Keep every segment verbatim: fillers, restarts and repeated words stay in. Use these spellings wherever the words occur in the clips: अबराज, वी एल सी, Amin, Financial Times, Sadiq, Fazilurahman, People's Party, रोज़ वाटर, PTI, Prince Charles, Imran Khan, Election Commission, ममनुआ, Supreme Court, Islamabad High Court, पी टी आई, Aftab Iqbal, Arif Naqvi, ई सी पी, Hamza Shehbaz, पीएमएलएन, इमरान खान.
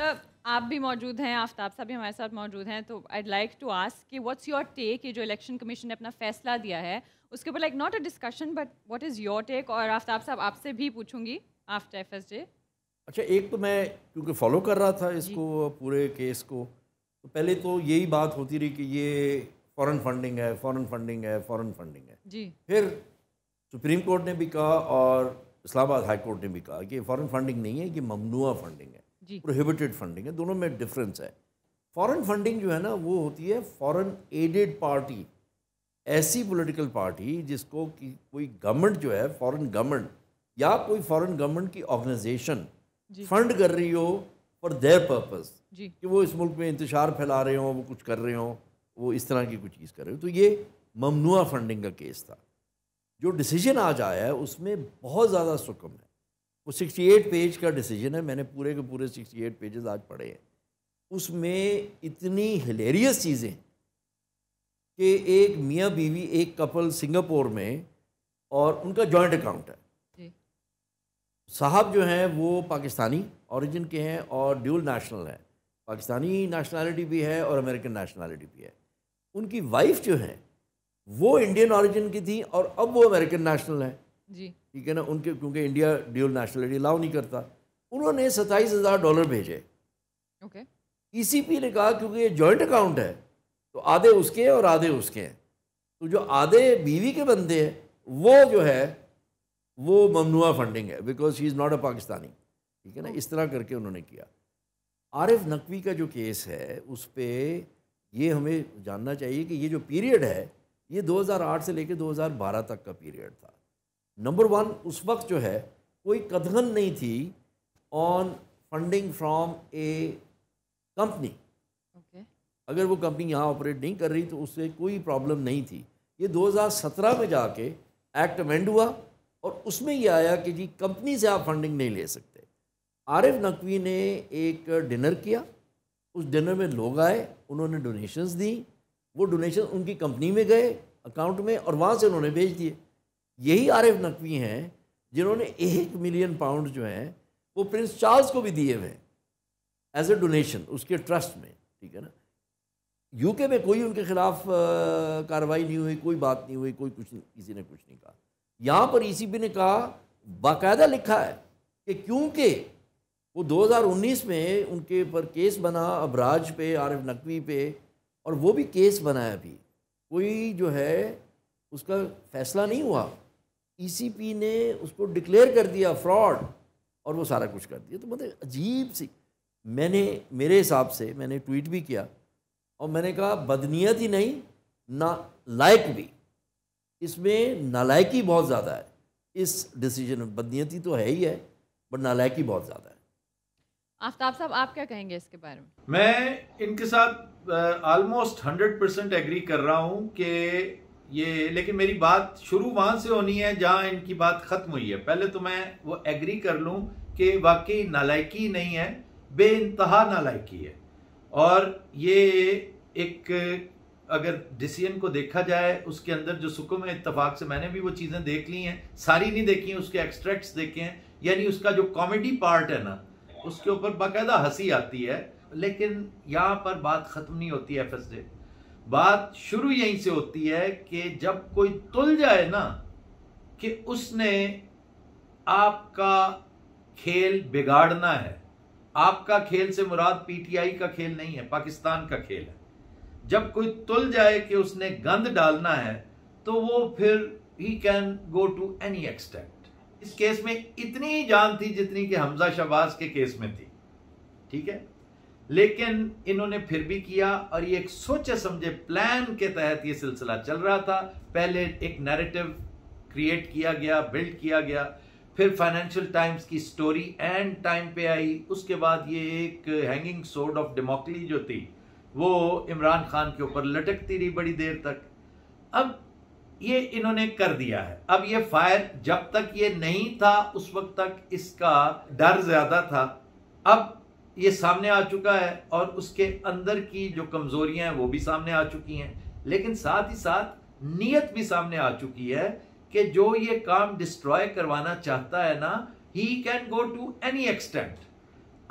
Sir आप भी मौजूद हैं, आफ्ताब साहब भी हमारे साथ मौजूद हैं, तो आई लाइक टू आस्क कि व्हाट्स योर टेक, ये जो इलेक्शन कमीशन ने अपना फैसला दिया है उसके ऊपर, like not a discussion but what is your take. और आफ्ताब साहब आपसे भी पूछूंगी आफ्टर एफ एस जे। अच्छा, एक तो मैं क्योंकि फॉलो कर रहा था इसको पूरे केस को, तो पहले तो यही बात होती रही कि ये फॉरेन फंडिंग है फॉरेन फंडिंग है फॉरेन फंडिंग है जी। फिर सुप्रीम कोर्ट ने भी कहा और इस्लामाबाद हाई कोर्ट ने भी कहा कि फॉरेन फंडिंग नहीं है, ये ममनुआ फंडिंग है, प्रोहिबिटेड फंडिंग है, दोनों में डिफरेंस है। फॉरेन फंडिंग जो है ना वो होती है फॉरेन एडेड पार्टी, ऐसी पॉलिटिकल पार्टी जिसको कि कोई गवर्नमेंट जो है फॉरेन गवर्नमेंट या कोई फॉरेन गवर्नमेंट की ऑर्गेनाइजेशन फंड कर रही हो फॉर देयर पर्पस, कि वो इस मुल्क में इंतशार फैला रहे हों, वो कुछ कर रहे हों, वो इस तरह की कोई चीज़ कर रहे हो। तो ये ममनुआ फंडिंग का केस था। जो डिसीजन आज आया है उसमें बहुत ज़्यादा सुकम है, वो अड़सठ पेज का डिसीजन है, मैंने पूरे के पूरे अड़सठ पेजेस आज पढ़े हैं। उसमें इतनी हिलेरियस चीज़ें कि एक मियाँ बीवी, एक कपल सिंगापुर में, और उनका जॉइंट अकाउंट है, साहब जो हैं वो पाकिस्तानी ऑरिजिन के हैं और ड्यूल नेशनल हैं, पाकिस्तानी नेशनैलिटी भी है और अमेरिकन नेशनैलिटी भी है। उनकी वाइफ जो है वो इंडियन ऑरिजिन की थी और अब वो अमेरिकन नेशनल है जी, ठीक है ना, उनके क्योंकि इंडिया ड्यूल नेशनलिटी अलाउ नहीं करता। उन्होंने सत्ताईस हज़ार डॉलर भेजे। ओके, ई सी पी ने कहा क्योंकि ये जॉइंट अकाउंट है तो आधे उसके हैं और आधे उसके हैं, तो जो आधे बीवी के बंदे हैं वो जो है वो ममनुआ फंडिंग है because he is not a Pakistani, ठीक है ना। इस तरह करके उन्होंने किया। आरिफ नकवी का जो केस है उस पर ये हमें जानना चाहिए कि ये जो पीरियड है ये दो हज़ार आठ से लेकर दो हज़ार बारह तक का पीरियड था। नंबर वन, उस वक्त जो है कोई कदगन नहीं थी on funding from a company. Okay, अगर वो कंपनी यहाँ ऑपरेट नहीं कर रही तो उससे कोई प्रॉब्लम नहीं थी। ये दो हज़ार सत्रह में जाके एक्ट अमेंड हुआ और उसमें ये आया कि जी कंपनी से आप फंडिंग नहीं ले सकते। आरिफ नकवी ने एक डिनर किया, उस डिनर में लोग आए, उन्होंने डोनेशंस दी, वो डोनेशन उनकी कंपनी में गए अकाउंट में और वहाँ से उन्होंने भेज दिए। यही आरिफ नकवी हैं जिन्होंने एक मिलियन पाउंड जो हैं वो प्रिंस चार्ल्स को भी दिए हुए हैं एज ए डोनेशन उसके ट्रस्ट में, ठीक है ना। यूके में कोई उनके खिलाफ कार्रवाई नहीं हुई, कोई बात नहीं हुई, कोई कुछ किसी ने कुछ नहीं कहा। यहाँ पर ई सी बी ने कहा, बाकायदा लिखा है कि क्योंकि वो दो हज़ार उन्नीस में उनके पर केस बना अबराज पे, आरिफ नकवी पे, और वो भी केस बनाया भी, कोई जो है उसका फैसला नहीं हुआ, ई सी पी ने उसको डिक्लेयर कर दिया फ्रॉड और वो सारा कुछ कर दिया। तो मतलब अजीब सी, मैंने मेरे हिसाब से मैंने ट्वीट भी किया और मैंने कहा बदनीयत ही नहीं ना लायक भी, इसमें नालायकी बहुत ज़्यादा है इस डिसीजन में। बदनीयती तो है ही है बट नालायकी बहुत ज़्यादा है। आफ्ताब साहब आप क्या कहेंगे इसके बारे में? मैं इनके साथ आलमोस्ट हंड्रेड परसेंट एग्री कर रहा हूँ कि ये, लेकिन मेरी बात शुरू वहाँ से होनी है जहाँ इनकी बात ख़त्म हुई है। पहले तो मैं वो एग्री कर लूँ कि वाकई नालायकी नहीं है, बेइंतहा नालायकी है। और ये एक अगर डिसीजन को देखा जाए उसके अंदर जो सुकून है, इत्तफाक से मैंने भी वो चीज़ें देख ली हैं, सारी नहीं देखी हैं, उसके एक्सट्रैक्ट्स देखे हैं, यानी उसका जो कॉमेडी पार्ट है ना उसके ऊपर बाकायदा हंसी आती है। लेकिन यहाँ पर बात ख़त्म नहीं होती है एफ एस जे, बात शुरू यहीं से होती है कि जब कोई तुल जाए ना कि उसने आपका खेल बिगाड़ना है। आपका खेल से मुराद पी टी आई का खेल नहीं है, पाकिस्तान का खेल है। जब कोई तुल जाए कि उसने गंद डालना है तो वो फिर he can go to any extent. इस केस में इतनी ही जान थी जितनी कि हमजा शहबाज के केस में थी, ठीक है, लेकिन इन्होंने फिर भी किया। और ये एक सोचे समझे प्लान के तहत ये सिलसिला चल रहा था। पहले एक नैरेटिव क्रिएट किया गया, बिल्ड किया गया, फिर फाइनेंशियल टाइम्स की स्टोरी एंड टाइम पे आई, उसके बाद ये एक हैंगिंग सोर्ड ऑफ डेमोक्रेसी जो थी वो इमरान खान के ऊपर लटकती रही बड़ी देर तक। अब ये इन्होंने कर दिया है। अब ये फायर जब तक ये नहीं था उस वक्त तक इसका डर ज्यादा था, अब ये सामने आ चुका है और उसके अंदर की जो कमजोरियां हैं वो भी सामने आ चुकी हैं, लेकिन साथ ही साथ नीयत भी सामने आ चुकी है कि जो ये काम डिस्ट्रॉय करवाना चाहता है ना, he can go to any extent.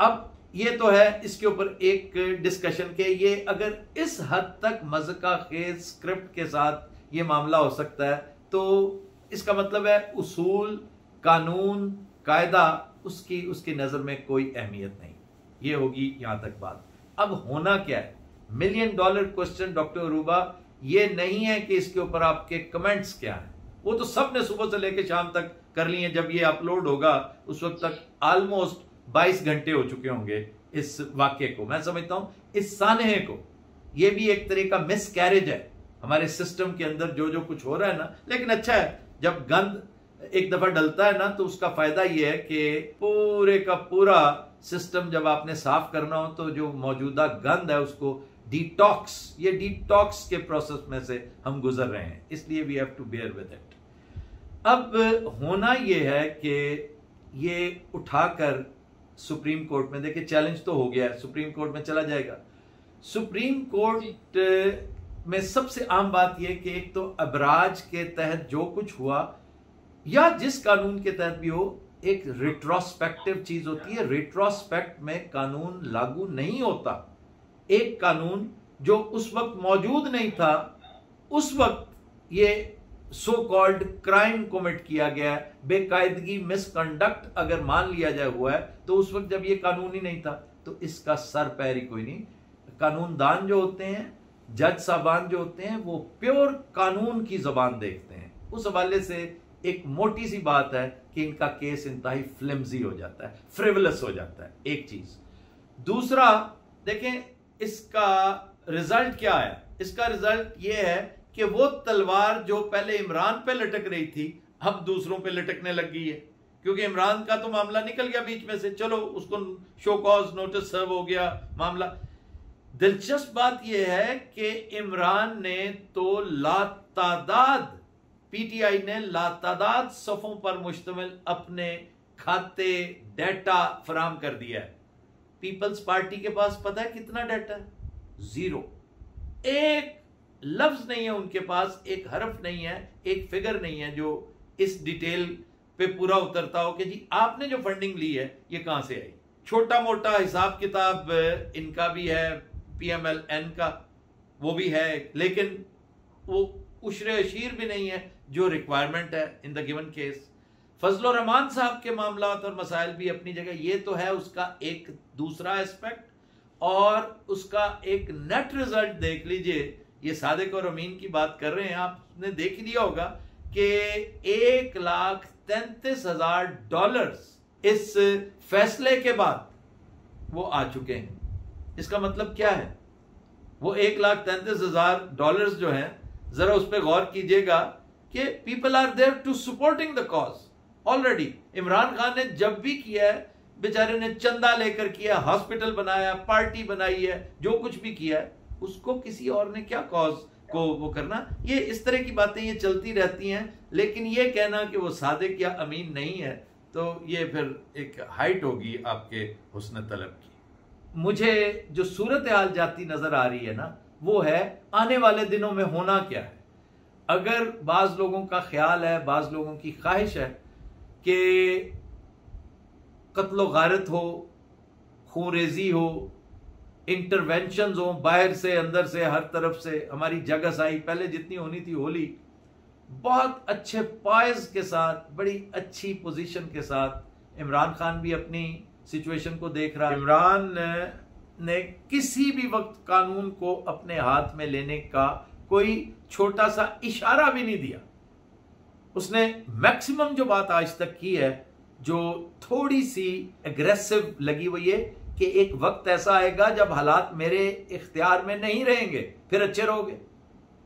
अब ये तो है इसके ऊपर एक डिस्कशन के ये अगर इस हद तक मज़का खेज स्क्रिप्ट के साथ ये मामला हो सकता है तो इसका मतलब है उसूल कानून कायदा उसकी उसकी नज़र में कोई अहमियत नहीं। ये होगी यहाँ तक बात। अब होना क्या है million dollar question doctor Aruba, ये नहीं है कि इसके ऊपर आपके कमेंट्स क्या हैं, वो तो सब ने सुबह से लेकर शाम तक कर ली है। जब ये अपलोड होगा उस वक्त तक ऑलमोस्ट बाईस घंटे हो चुके होंगे इस वाक्य को। मैं समझता हूं इस सानहे को, ये भी एक तरह का मिसकैरेज है हमारे सिस्टम के अंदर जो जो कुछ हो रहा है ना। लेकिन अच्छा है जब गंद एक दफा डलता है ना तो उसका फायदा ये है कि पूरे का पूरा सिस्टम जब आपने साफ करना हो तो जो मौजूदा गंद है उसको डिटॉक्स, ये डिटॉक्स के प्रोसेस में से हम गुजर रहे हैं, इसलिए we have to bear with it. अब होना ये है कि ये उठाकर सुप्रीम कोर्ट में, देखिए चैलेंज तो हो गया है, सुप्रीम कोर्ट में चला जाएगा। सुप्रीम कोर्ट में सबसे आम बात यह कि एक तो अबराज के तहत जो कुछ हुआ या जिस कानून के तहत भी हो एक रिट्रोस्पेक्टिव चीज होती है। रिट्रोस्पेक्ट में कानून लागू नहीं होता, एक कानून जो उस वक्त मौजूद नहीं था उस वक्त ये सो कॉल्ड क्राइम कमिट किया गया है, बेकायदगी मिसकंडक्ट अगर मान लिया जाए हुआ है तो उस वक्त जब ये कानून ही नहीं था तो इसका सर पैर ही कोई नहीं। कानूनदान जो होते हैं, जज साहबान जो होते हैं, वो प्योर कानून की जबान देखते हैं। उस हवाले से एक मोटी सी बात है कि इनका केस इंतहाई फ्लिम्जी हो जाता है, फ्रिवलस हो जाता है, एक चीज। दूसरा देखें इसका रिजल्ट क्या है, इसका रिजल्ट यह है कि वो तलवार जो पहले इमरान पे लटक रही थी अब दूसरों पे लटकने लग गई है, क्योंकि इमरान का तो मामला निकल गया बीच में से, चलो उसको शो कॉज नोटिस सर्व हो गया मामला। दिलचस्प बात यह है कि इमरान ने तो लातादाद, पीटीआई ने लातादाद सफ़ों पर मुश्तमिल अपने खाते डेटा फराहम कर दिया है। पीपल्स पार्टी के पास पता है कितना डेटा है? जीरो। एक लफ्ज नहीं है उनके पास, एक हरफ नहीं है, एक फिगर नहीं है जो इस डिटेल पे पूरा उतरता हो कि जी आपने जो फंडिंग ली है ये कहां से आई। छोटा मोटा हिसाब किताब इनका भी है, पीएमएलएन का वो भी है, लेकिन वो उशरे अशीर भी नहीं है जो रिक्वायरमेंट है in the given case. Fazlurrehman साहब के मामला और मसाइल भी अपनी जगह, ये तो है उसका एक दूसरा एस्पेक्ट। और उसका एक नेट रिजल्ट देख लीजिए, ये सादिक और अमीन की बात कर रहे हैं, आपने देख लिया होगा कि एक लाख तैंतीस हजार डॉलर इस फैसले के बाद वो आ चुके हैं। इसका मतलब क्या है? वो एक लाख तैंतीस हजार डॉलर जो हैं, जरा उस पर गौर कीजिएगा कि people are there to supporting the cause already. इमरान खान ने जब भी किया है बेचारे ने चंदा लेकर किया, हॉस्पिटल बनाया, पार्टी बनाई है, जो कुछ भी किया है, उसको किसी और ने क्या कॉज को वो करना। ये इस तरह की बातें ये चलती रहती हैं, लेकिन ये कहना कि वो सादिक या अमीन नहीं है तो ये फिर एक हाइट होगी आपके हुस्न तलब की। मुझे जो सूरत हाल जाती नजर आ रही है ना वो है आने वाले दिनों में होना क्या है। अगर बाज लोगों का ख्याल है, बाज लोगों की ख्वाहिश है कि कत्लो गारत हो, खूनरेजी हो, इंटरवेंशन हो बाहर से अंदर से हर तरफ से, हमारी जगह साई पहले जितनी होनी थी होली, बहुत अच्छे पॉइज के साथ, बड़ी अच्छी पोजीशन के साथ इमरान खान भी अपनी सिचुएशन को देख रहा है। इमरान ने किसी भी वक्त कानून को अपने हाथ में लेने का कोई छोटा सा इशारा भी नहीं दिया। उसने मैक्सिमम जो बात आज तक की है जो थोड़ी सी एग्रेसिव लगी वो ये कि एक वक्त ऐसा आएगा जब हालात मेरे इख्तियार में नहीं रहेंगे, फिर अच्छे रहोगे।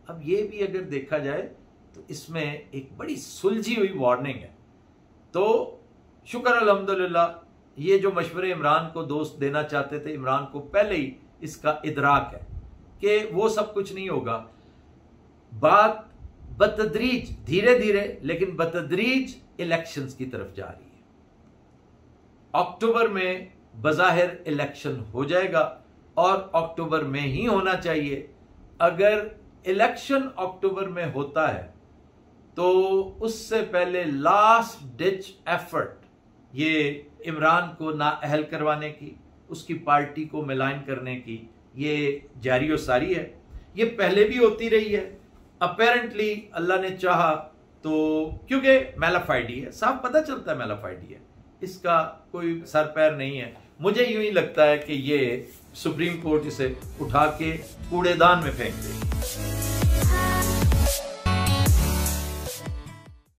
अब ये भी अगर देखा जाए तो इसमें एक बड़ी सुलझी हुई वार्निंग है। तो शुक्र अल्हम्दुलिल्लाह ये जो मशवरे इमरान को दोस्त देना चाहते थे, इमरान को पहले ही इसका इदराक है कि वो सब कुछ नहीं होगा। बात बतदरीज, धीरे धीरे लेकिन बतदरीज इलेक्शंस की तरफ जा रही है। अक्टूबर में बज़ाहिर इलेक्शन हो जाएगा और अक्टूबर में ही होना चाहिए। अगर इलेक्शन अक्टूबर में होता है तो उससे पहले लास्ट डिच एफर्ट ये इमरान को नाअहल करवाने की, उसकी पार्टी को मिलान करने की ये जारी और सारी है। ये पहले भी होती रही है, अपेरेंटली अल्लाह ने चाहा तो, क्योंकि मेलाफाइडी है, साफ पता चलता है मेलाफाइडी है, इसका कोई सर पैर नहीं है। मुझे यूं ही लगता है कि ये सुप्रीम कोर्ट इसे उठा के कूड़ेदान में फेंक देगी।